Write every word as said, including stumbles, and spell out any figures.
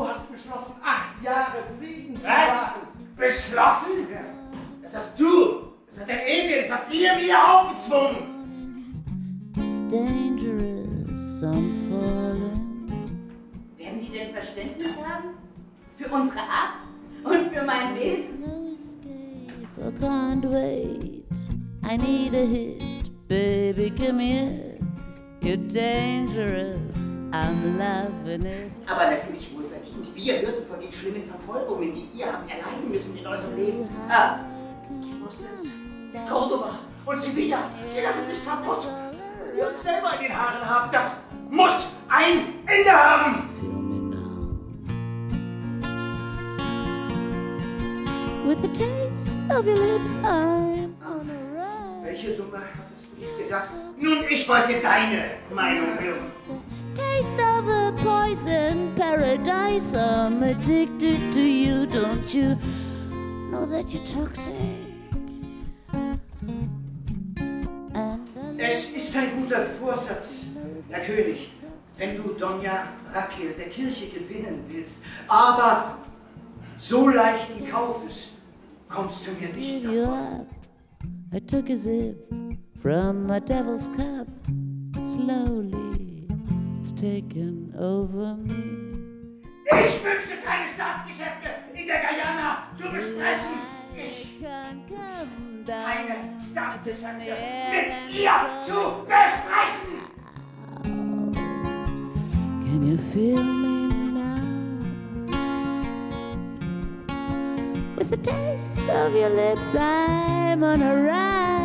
Du hast beschlossen, acht Jahre Frieden zu machen. Was? Beschlossen? Ja. Das hast du. Das hat dein Emil. Das habt ihr mir aufgezwungen. It's dangerous, I'm falling. Werden die denn Verständnis haben? Für unsere Art und für mein Wesen? No escape, I can't wait. I need a hit, baby, come here. You're dangerous. I'm loving it. Aber natürlich wohlverdient. Wir hörten von den schlimmen Verfolgungen, die ihr habt erleiden müssen in eurem Leben. Ah, Moslems, Cordoba und Sevilla, die lachen sich kaputt. Wir uns selber in den Haaren haben. Das muss ein Ende haben. With the taste of your lips, I'm on a ride. Welche Summe hattest du nicht gedacht? Nun, ich wollte deine Meinung hören. Taste of a poison paradise, I'm addicted to you, don't you know that you're toxic? Es ist ein guter Vorsatz, Herr König, wenn du Dona Raquel der Kirche gewinnen willst, aber so leicht in Kauf ist, kommst du mir nicht davon. I took a sip from my devil's cup, slowly. Taken over me. Ich wünsche keine Staatsgeschäfte in der Guyana zu besprechen. Ich wünsche keine Staatsgeschäfte mit ihr zu besprechen. Can you feel me now? With the taste of your lips, I'm on a ride.